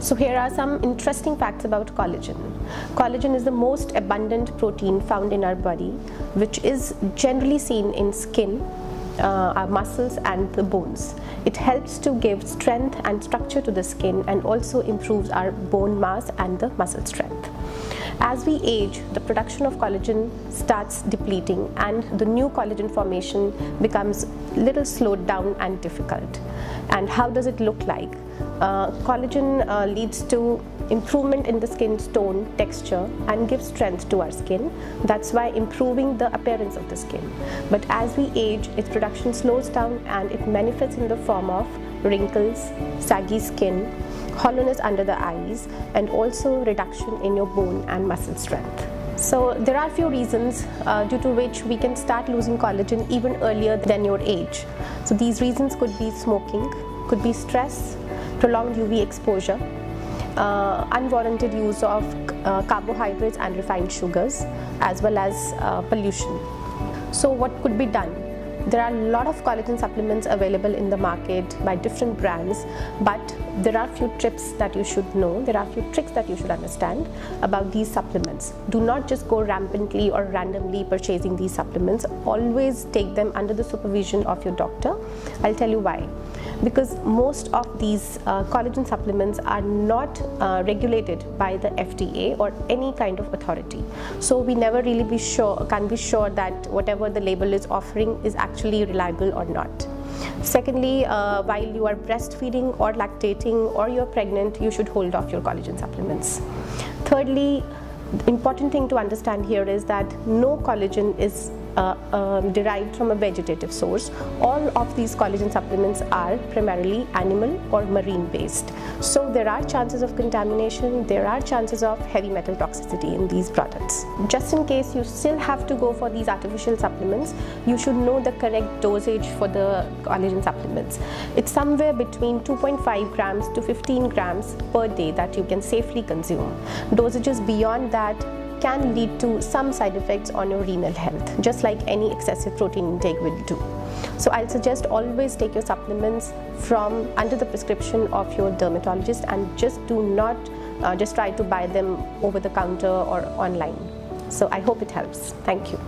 So here are some interesting facts about collagen. Collagen is the most abundant protein found in our body, which is generally seen in skin, our muscles and the bones. It helps to give strength and structure to the skin and also improves our bone mass and the muscle strength. As we age, the production of collagen starts depleting and the new collagen formation becomes a little slowed down and difficult. And how does it look like? Collagen leads to improvement in the skin's tone, texture, and gives strength to our skin. That's why improving the appearance of the skin. But as we age, its production slows down and it manifests in the form of wrinkles, saggy skin, hollowness under the eyes, and also reduction in your bone and muscle strength. So there are few reasons due to which we can start losing collagen even earlier than your age. So these reasons could be smoking, could be stress, prolonged UV exposure, unwarranted use of carbohydrates and refined sugars, as well as pollution. So what could be done? There are a lot of collagen supplements available in the market by different brands, but there are few tips that you should know, there are few tricks that you should understand about these supplements. Do not just go rampantly or randomly purchasing these supplements. Always take them under the supervision of your doctor. I'll tell you why. Because most of these collagen supplements are not regulated by the FDA or any kind of authority. So we never really can be sure that whatever the label is offering is actually reliable or not. Secondly, while you are breastfeeding or lactating or you're pregnant, you should hold off your collagen supplements. Thirdly, the important thing to understand here is that no collagen is derived from a vegetative source. All of these collagen supplements are primarily animal or marine based. So there are chances of contamination, there are chances of heavy metal toxicity in these products. Just in case you still have to go for these artificial supplements, you should know the correct dosage for the collagen supplements. It's somewhere between 2.5 grams to 15 grams per day that you can safely consume. Dosages beyond that can lead to some side effects on your renal health, just like any excessive protein intake will do. So I'll suggest always take your supplements from under the prescription of your dermatologist and just do not just try to buy them over the counter or online. So I hope it helps. Thank you.